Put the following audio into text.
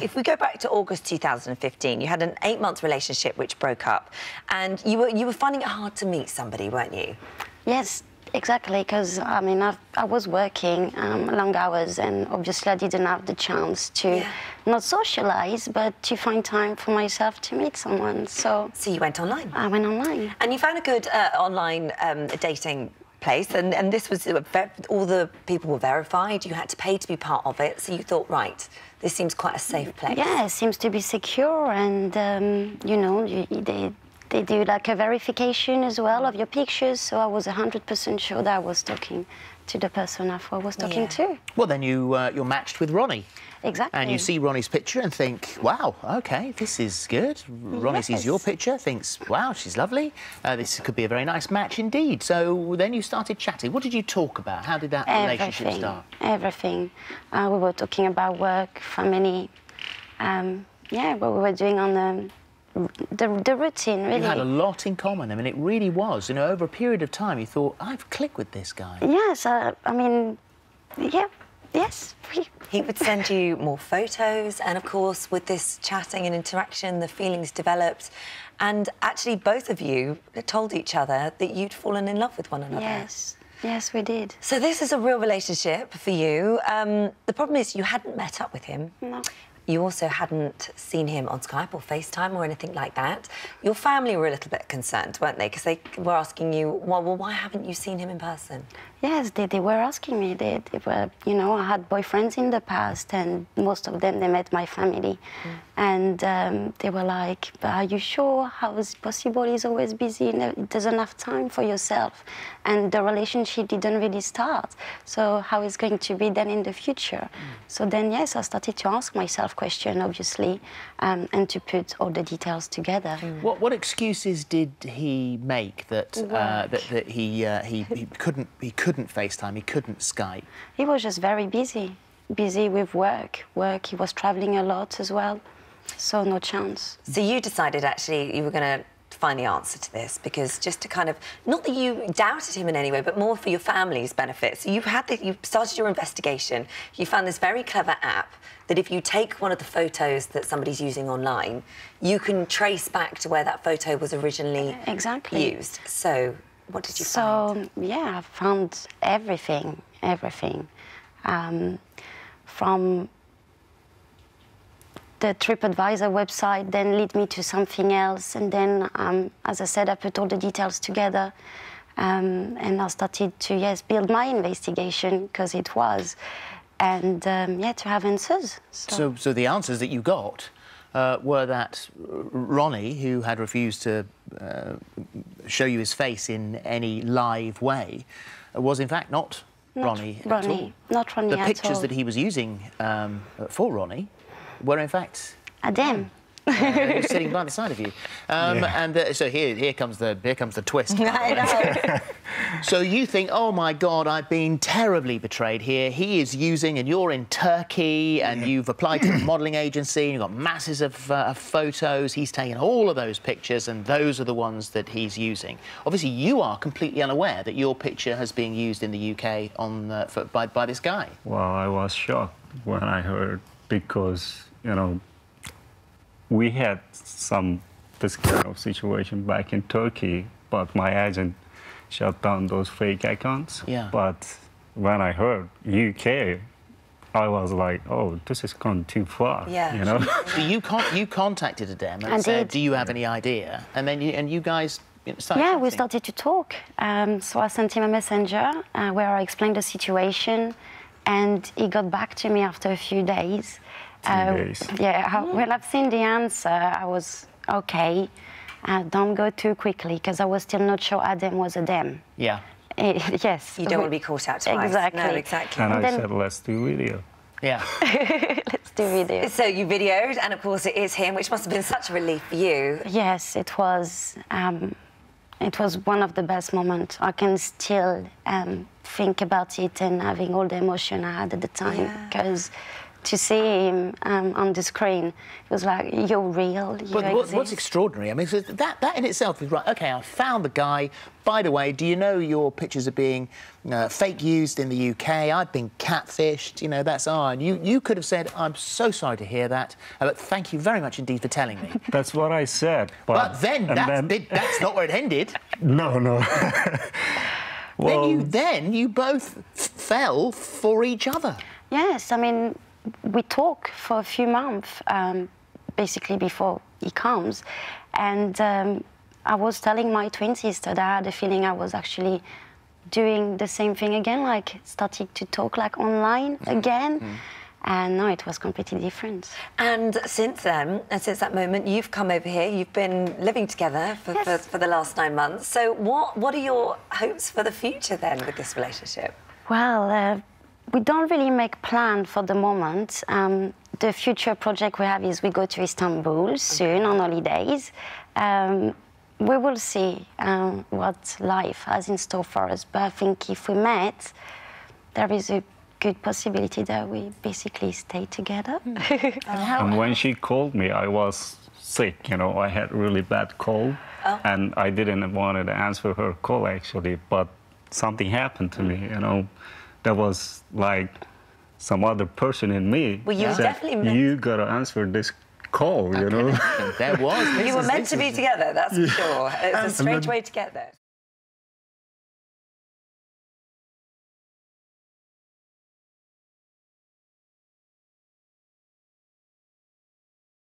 If we go back to August 2015, you had an 8-month relationship which broke up, and you were finding it hard to meet somebody, weren't you? Yes, exactly, because, I mean, I was working long hours, and obviously I didn't have the chance to not socialise, but to find time for myself to meet someone, so... So you went online? I went online. And you found a good online dating place, and this was... all the people were verified, you had to pay to be part of it, so you thought, right, this seems quite a safe place. Yeah, it seems to be secure, and, you know, they do like a verification as well of your pictures, so I was 100% sure that I was talking to the person I was talking to. Well, then you're matched with Ronnie. Exactly. And you see Ronnie's picture and think, wow, OK, this is good. Ronnie sees your picture, thinks, wow, she's lovely. This could be a very nice match indeed. So then you started chatting. What did you talk about? How did that relationship start? Everything. We were talking about work, family, yeah, what we were doing on the routine, really. You had a lot in common. I mean, it really was. You know, over a period of time, you thought, I've clicked with this guy. Yes, I mean, yeah. Yes. He would send you more photos, and, of course, with this chatting and interaction, the feelings developed, and actually both of you told each other that you'd fallen in love with one another. Yes. Yes, we did. So this is a real relationship for you. The problem is you hadn't met up with him. No. You also hadn't seen him on Skype or FaceTime or anything like that. Your family were a little bit concerned, weren't they? Because they were asking you, well, why haven't you seen him in person? Yes, they were asking me. They were, you know, I had boyfriends in the past, and most of them, they met my family. And they were like, but are you sure? How is it possible? He's always busy. He doesn't have time for yourself. And the relationship didn't really start. So how is it going to be then in the future? So then, yes, I started to ask myself questions, obviously, and to put all the details together. What excuses did he make that he couldn't FaceTime, he couldn't Skype? He was just very busy. Busy with work. He was travelling a lot as well. So no chance. So you decided, actually, you were going to find the answer to this, because just to kind of... Not that you doubted him in any way, but more for your family's benefit. So you started your investigation. You found this very clever app that if you take one of the photos that somebody's using online, you can trace back to where that photo was originally used. So what did you find? So, yeah, I found everything, everything. From... the TripAdvisor website then lead me to something else, and then, as I said, I put all the details together, and I started to, build my investigation, because it was, and, to have answers. So the answers that you got were that Ronnie, who had refused to show you his face in any live way, was, in fact, not Ronnie at all. Not Ronnie at all. The pictures that he was using for Ronnie were, in fact, Adem. Sitting by the side of you. And so here comes the twist. I know. So you think, oh, my God, I've been terribly betrayed here. He is using, and you're in Turkey, and you've applied to a modelling agency, and you've got masses of photos. He's taken all of those pictures, and those are the ones that he's using. Obviously, you are completely unaware that your picture has been used in the UK on by this guy. Well, I was shocked when I heard, because, you know, we had this kind of situation back in Turkey, but my agent shut down those fake accounts. Yeah. But when I heard UK, I was like, oh, this has gone too far. Yeah. You know. So you contacted Adem and said, do you have any idea? And then you guys started. Yeah, we started to talk. So I sent him a messenger where I explained the situation. And he got back to me after a few days. 2 days. Yeah, when I've seen the answer, I was, OK, don't go too quickly, because I was still not sure Adem was Adem. Yeah. Yes. You don't want to be caught out twice. Exactly. No, exactly. And I said, let's do video. Yeah. Let's do video. So you videoed, and, of course, it is him, which must have been such a relief for you. Yes, it was. It was one of the best moments. I can still think about it and having all the emotion I had at the time, because to see him on the screen. It was like, you're real, you exist. What's extraordinary, I mean, so that in itself is right. OK, I found the guy. By the way, do you know your pictures are being fake used in the UK? I've been catfished, you know, that's odd. You could have said, I'm so sorry to hear that, but thank you very much indeed for telling me. That's what I said. But then, that's not where it ended. No, no. Well, then you both fell for each other. Yes, I mean, we talk for a few months, basically before he comes, and I was telling my twin sister that I had a feeling I was actually doing the same thing again, like starting to talk like online again. And no, it was completely different. And since then, and since that moment, you've come over here, you've been living together for, yes, for the last 9 months. So what are your hopes for the future then with this relationship? Well, we don't really make plans for the moment. The future project we have is we go to Istanbul soon on holidays. We will see what life has in store for us. But I think if we met, there is a good possibility that we basically stay together. And when she called me, I was sick, you know, I had really bad cold. And I didn't want to answer her call, actually, but something happened to me, you know. There was, like, some other person in me. Well, you said, definitely you got to answer this call, you know. There was. You were meant to be together, that's for sure. It's a strange way to get there.